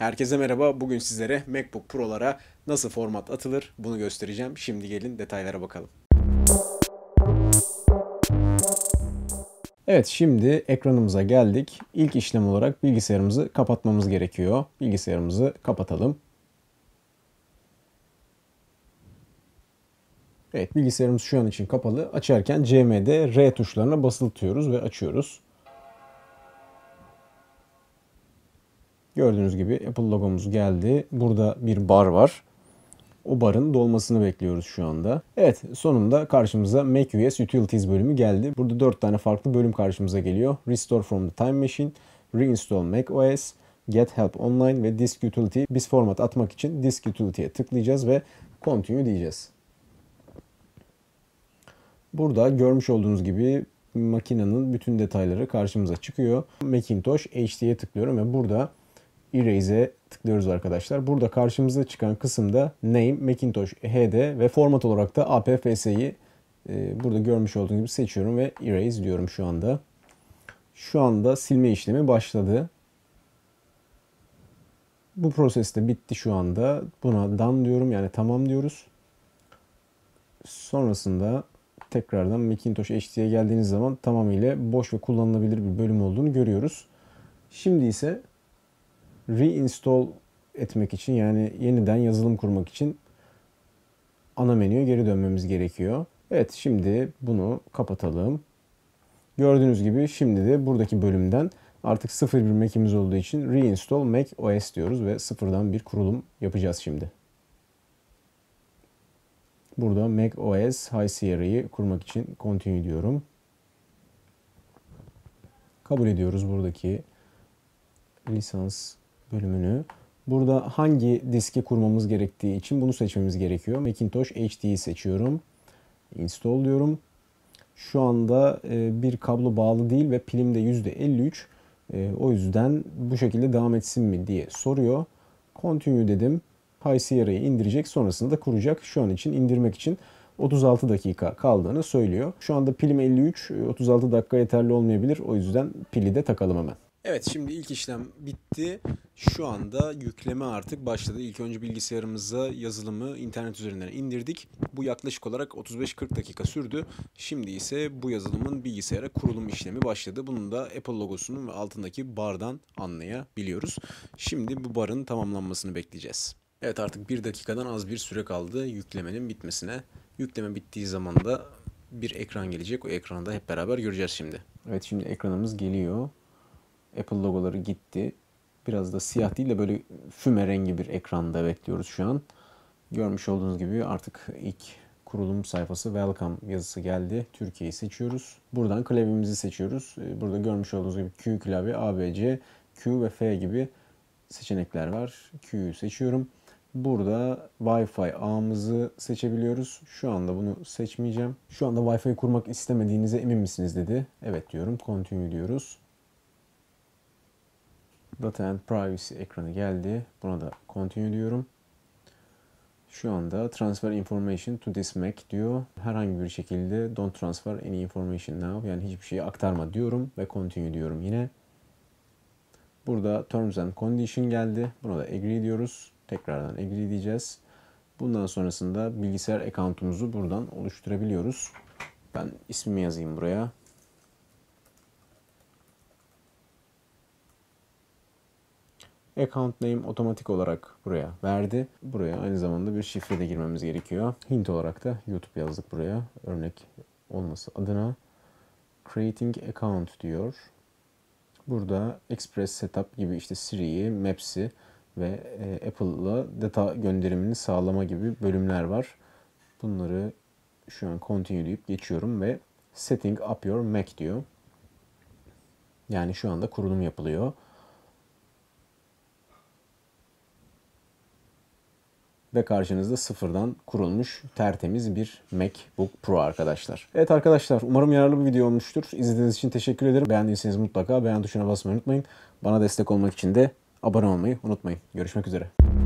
Herkese merhaba. Bugün sizlere MacBook Pro'lara nasıl format atılır bunu göstereceğim. Şimdi gelin detaylara bakalım. Evet, şimdi ekranımıza geldik. İlk işlem olarak bilgisayarımızı kapatmamız gerekiyor. Bilgisayarımızı kapatalım. Evet, bilgisayarımız şu an için kapalı. Açarken CMD R tuşlarına basılı tutuyoruz ve açıyoruz. Gördüğünüz gibi Apple logomuz geldi. Burada bir bar var. O barın dolmasını bekliyoruz şu anda. Evet, sonunda karşımıza macOS Utilities bölümü geldi. Burada 4 tane farklı bölüm karşımıza geliyor. Restore from the Time Machine, Reinstall macOS, Get Help Online ve Disk Utility. Biz format atmak için Disk Utility'ye tıklayacağız ve Continue diyeceğiz. Burada görmüş olduğunuz gibi makinenin bütün detayları karşımıza çıkıyor. Macintosh HD'ye tıklıyorum ve burada Erase'e tıklıyoruz arkadaşlar. Burada karşımıza çıkan kısımda Name, Macintosh HD ve format olarak da APFS'yi burada görmüş olduğunuz gibi seçiyorum ve Erase diyorum şu anda. Şu anda silme işlemi başladı. Bu proses de bitti şu anda. Buna done diyorum, yani tamam diyoruz. Sonrasında tekrardan Macintosh HD'ye geldiğiniz zaman tamamıyla boş ve kullanılabilir bir bölüm olduğunu görüyoruz. Şimdi ise reinstall etmek için, yani yeniden yazılım kurmak için ana menüye geri dönmemiz gerekiyor. Evet, şimdi bunu kapatalım. Gördüğünüz gibi şimdi de buradaki bölümden artık sıfır bir Mac'imiz olduğu için Reinstall macOS diyoruz ve sıfırdan bir kurulum yapacağız şimdi. Burada macOS High Sierra'yı kurmak için Continue diyorum. Kabul ediyoruz buradaki lisans bölümünü. Burada hangi diski kurmamız gerektiği için bunu seçmemiz gerekiyor. Macintosh HD'yi seçiyorum. Install diyorum. Şu anda bir kablo bağlı değil ve pilim de %53. O yüzden bu şekilde devam etsin mi diye soruyor. Continue dedim. High Sierra'yı indirecek, sonrasında da kuracak. Şu an için indirmek için 36 dakika kaldığını söylüyor. Şu anda pilim 53. 36 dakika yeterli olmayabilir. O yüzden pili de takalım hemen. Evet, şimdi ilk işlem bitti. Şu anda yükleme artık başladı. İlk önce bilgisayarımıza yazılımı internet üzerinden indirdik. Bu yaklaşık olarak 35-40 dakika sürdü. Şimdi ise bu yazılımın bilgisayara kurulum işlemi başladı. Bunu da Apple logosunun ve altındaki bardan anlayabiliyoruz. Şimdi bu barın tamamlanmasını bekleyeceğiz. Evet, artık 1 dakikadan az bir süre kaldı yüklemenin bitmesine. Yükleme bittiği zaman da bir ekran gelecek. O ekranı da hep beraber göreceğiz şimdi. Evet, şimdi ekranımız geliyor. Apple logoları gitti. Biraz da siyah değil de böyle füme rengi bir ekranda bekliyoruz şu an. Görmüş olduğunuz gibi artık ilk kurulum sayfası Welcome yazısı geldi. Türkiye'yi seçiyoruz. Buradan klavyemizi seçiyoruz. Burada görmüş olduğunuz gibi Q klavye, ABC, Q ve F gibi seçenekler var. Q'yu seçiyorum. Burada Wi-Fi ağımızı seçebiliyoruz. Şu anda bunu seçmeyeceğim. Şu anda Wi-Fi'yi kurmak istemediğinize emin misiniz dedi. Evet diyorum. Continue diyoruz. Data and Privacy ekranı geldi. Buna da Continue diyorum. Şu anda Transfer Information to this Mac diyor. Herhangi bir şekilde Don't Transfer Any Information Now, yani hiçbir şeyi aktarma diyorum ve Continue diyorum yine. Burada Terms and Condition geldi. Buna da Agree diyoruz. Tekrardan Agree diyeceğiz. Bundan sonrasında bilgisayar account'umuzu buradan oluşturabiliyoruz. Ben ismimi yazayım buraya. Account name otomatik olarak buraya verdi. Buraya aynı zamanda bir şifre de girmemiz gerekiyor. Hint olarak da YouTube yazdık buraya. Örnek olması adına. Creating account diyor. Burada Express Setup gibi işte Siri'yi, Maps'i ve Apple'la data gönderimini sağlama gibi bölümler var. Bunları şu an Continue deyip geçiyorum ve Setting up your Mac diyor. Yani şu anda kurulum yapılıyor. Ve karşınızda sıfırdan kurulmuş tertemiz bir MacBook Pro arkadaşlar. Evet arkadaşlar, umarım yararlı bir video olmuştur. İzlediğiniz için teşekkür ederim. Beğendiyseniz mutlaka beğen tuşuna basmayı unutmayın. Bana destek olmak için de abone olmayı unutmayın. Görüşmek üzere.